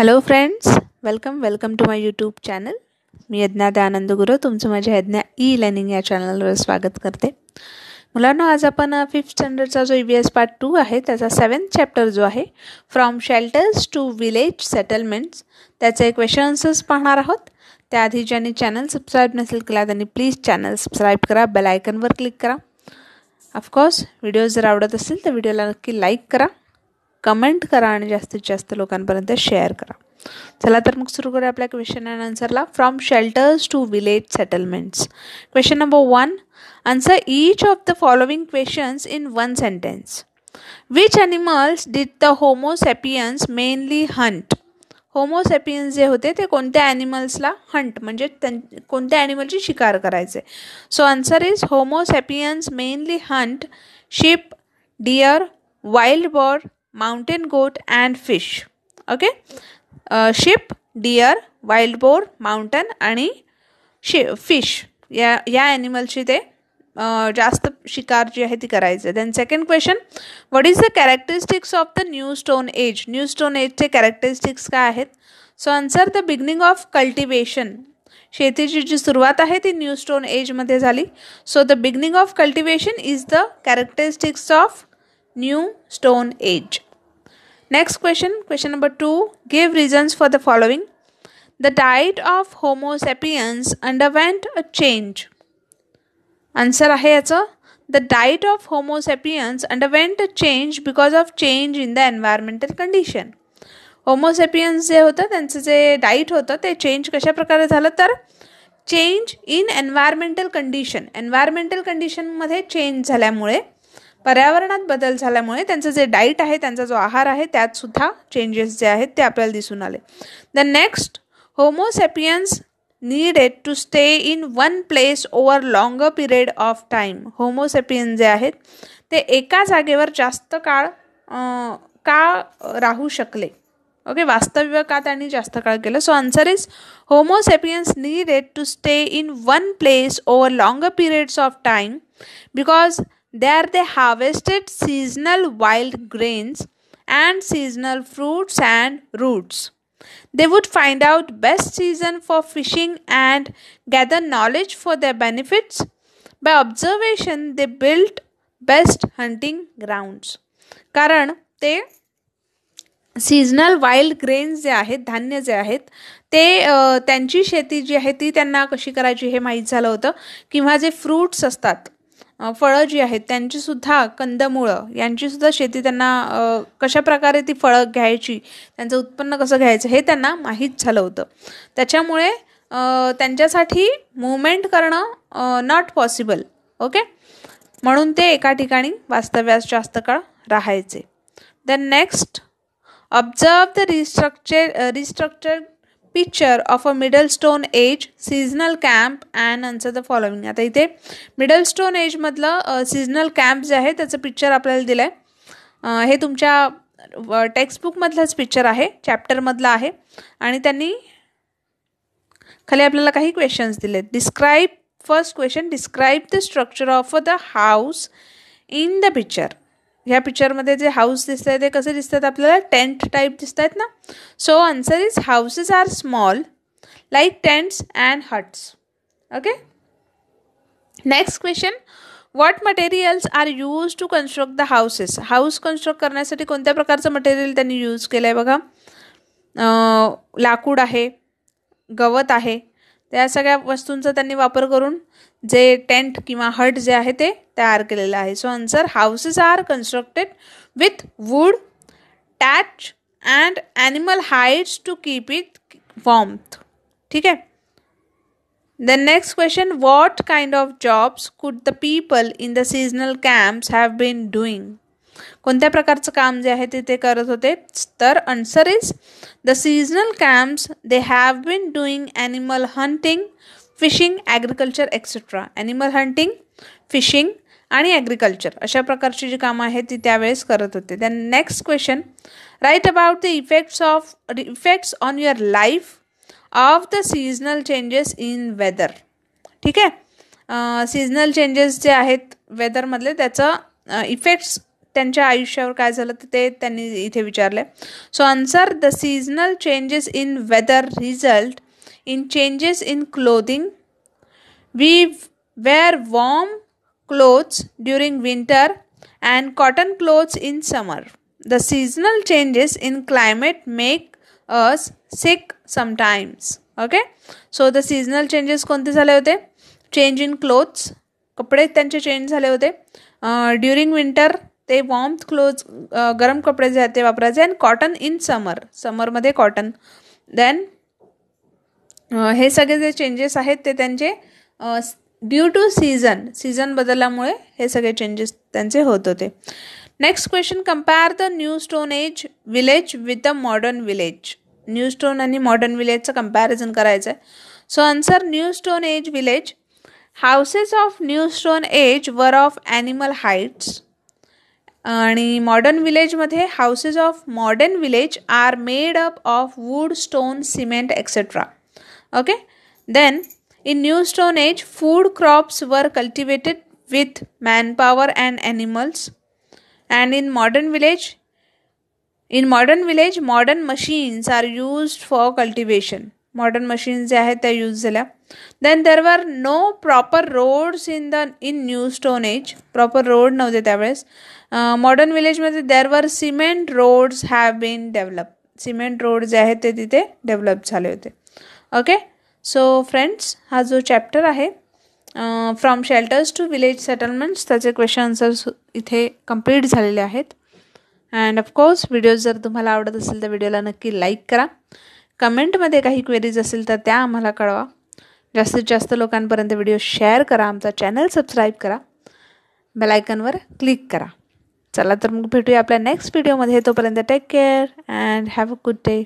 Hello friends, welcome to my YouTube channel. मी यज्ञा दयानंद गुरु तुमचं माझ्या यज्ञा ई लर्निंग या चॅनलवर स्वागत करते. मुलांनो, आज आपण 5th स्टँडर्डचा जो EVS पार्ट 2 आहे त्याचा 7th चॅप्टर जो आहे from shelters to village settlements त्याचे क्वेश्चन्स पाहणार आहोत. त्याआधी ज्यांनी चॅनल सबस्क्राइब नसेल केला त्यांनी प्लीज चॅनल सबस्क्राइब करा, बेल आयकॉनवर क्लिक करा. ऑफकोर्स व्हिडिओ जर आवडत असेल तर व्हिडिओला नक्की लाईक करा, कमेंट करा आणि जास्तीत जास्त लोकांपर्यंत शेअर करा. चला तर मग सुरू करूया आपल्या क्वेश्चन अँड आन्सरला. From shelters to village settlements. Question number 1. Answer each of the following questions in one sentence. Which animals did the homo sapiens mainly hunt. Homo sapiens जे होते ते कोणत्या ॲनिमल्सला हंट म्हणजे कोणत्या ॲनिमलची शिकार करायचे. So answer is homo sapiens mainly hunt sheep, deer, wild boar, mountain goat and fish. Okay, sheep, deer, wild boar, mountain आणि fish या ॲनिमलची ते जास्त शिकार जी आहे ती करायचे. Then second question, what is the characteristics of the new stone age. New stone एजचे characteristics काय आहेत. So answer the beginning of cultivation. शेतीची जी सुरुवात आहे ती न्यू स्टोन एजमध्ये झाली. So the beginning of cultivation is the characteristics of new stone age. Next question, question number 2. Give reasons for the following. The diet of homo sapiens underwent a change. Answer आहे याचं the diet of homo sapiens underwent a change because of change in the environmental condition. Homo sapiens जे होतं त्यांचं जे डाईट होतं ते change कशाप्रकारे झालं तर change in environmental condition. Environmental कंडिशनमध्ये चेंज झाल्यामुळे, पर्यावरणात बदल झाल्यामुळे त्यांचं जे डाईट आहे, त्यांचा जो आहार आहे त्यात सुद्धा चेंजेस जे आहेत ते आपल्याला दिसून आले. The next, homo sapiens needed to stay in one place over longer period of time. Homo sapiens जे आहेत ते एका जागेवर जास्त काळ का राहू शकले. ओके, वास्तव्यकात आणि जास्त काळ केलं. So answer is homo sapiens needed to stay in one place over longer periods of time because there they harvested seasonal wild grains and seasonal fruits and roots. They would find out best season for fishing and gather knowledge for their benefits. By observation they built best hunting grounds. कारण ते seasonal wild grains जे आहेत, धान्य जे आहेत ते त्यांची शेती जी आहे ती त्यांना कशी करायची हे माहीत झालं होतं, किंवा जे फ्रूट्स असतात, फळं जी आहेत त्यांचीसुद्धा, कंदमुळं यांचीसुद्धा शेती त्यांना कशाप्रकारे ती फळं घ्यायची, त्यांचं उत्पन्न कसं घ्यायचं हे त्यांना माहीत झालं होतं. त्याच्यामुळे त्यांच्यासाठी मूवमेंट करणं नॉट पॉसिबल. ओके, म्हणून ते एका ठिकाणी वास्तव्यास जास्त काळ राहायचे. Then next, observe the restructured picture of a middle stone age, seasonal camp and answer the following. आता इथे middle stone age मधलं seasonal camp जे आहे त्याचं पिक्चर आपल्याला दिलं आहे. हे तुमच्या टेक्स्टबुकमधलंच पिक्चर आहे, चॅप्टरमधलं आहे. आणि त्यांनी खाली आपल्याला काही क्वेश्चन्स दिले. Describe, first question, describe the structure of the house in the picture. ह्या पिक्चरमध्ये जे हाऊस दिसत आहे ते कसे दिसतात आपल्याला, टेंट टाईप दिसत आहेत ना. So answer is houses are small like tents and huts. Okay, next question, what materials are use to construct the houses. House construct करण्यासाठी कोणत्या प्रकारचं मटेरियल त्यांनी यूज केलं आहे बघा. लाकूड आहे, गवत आहे, त्या सगळ्या वस्तूंचा त्यांनी वापर करून जे टेंट किंवा हट जे आहे ते तयार केलेलं आहे. So answer houses are constructed with wood, thatch and animal hides to keep it warmth. ठीक आहे. The next question, what kind of jobs could the people in the seasonal camps have been doing. कोणत्या प्रकारचं काम जे आहे ते ते करत होते. तर answer is the seasonal camps they have been doing animal hunting, fishing, agriculture etcetera. Animal hunting, fishing आणि ॲग्रिकल्चर अशा प्रकारची जी कामं आहेत ती त्यावेळेस करत होते. Then next question, write about the effects on your life of the seasonal changes in weather. ठीक आहे, सीजनल चेंजेस जे आहेत वेदरमधले त्याचं इफेक्ट्स त्यांच्या आयुष्यावर काय झालं ते त्यांनी इथे विचारले. So answer the seasonal changes in weather result in changes in clothing. We wear warm clothes during winter and cotton clothes in summer. The seasonal changes in climate make us sick sometimes. Okay, so the seasonal changes कोणते झाले होते? Change in clothes, कपडे त्यांचे change झाले होते. During winter ते warm clothes, गरम कपडे जे ते वापरायचे, and cotton in summer, summer मध्ये cotton. Then हे सगळे जे changes आहेत ते त्यांचे ड्यू टू सीजन, सीजन बदलल्यामुळे हे सगळे चेंजेस त्यांचे होत होते. Next question, compare the new stone age village with the modern village. New stone आणि मॉडर्न विलेजचं कंपॅरिझन करायचं आहे. So answer new stone age village. Houses of new stone age were of animal hides आणि modern विलेजमध्ये houses of modern village are made up of wood stone cement etcetera. Okay, then in new stone age food crops were cultivated with manpower and animals, and in modern village modern machines are used for cultivation. modern machines जे आहेत ते use झाल्या. then there were no proper roads in new stone age. proper road नव्हते त्यावेळेस. modern village मध्ये there were cement roads have been developed. cement road जे आहेत ते तिथे डेव्हलप झाले होते. ओके, सो फ्रेंड्स, हा जो चॅप्टर आहे from shelters to village settlements त्याचे क्वेश्चन आन्सर्स इथे कंप्लीट झालेले आहेत. अँड ऑफकोर्स व्हिडिओज जर तुम्हाला आवडत असेल तर व्हिडिओला नक्की लाईक करा. कमेंटमध्ये काही क्वेरीज असेल तर त्या आम्हाला कळवा. जास्तीत जास्त लोकांपर्यंत व्हिडिओ शेअर करा. आमचा चॅनल सबस्क्राईब करा. बेल आयकॉनवर क्लिक करा. चला तर मग भेटूया आपल्या नेक्स्ट व्हिडिओमध्ये. तोपर्यंत take care and have a good day.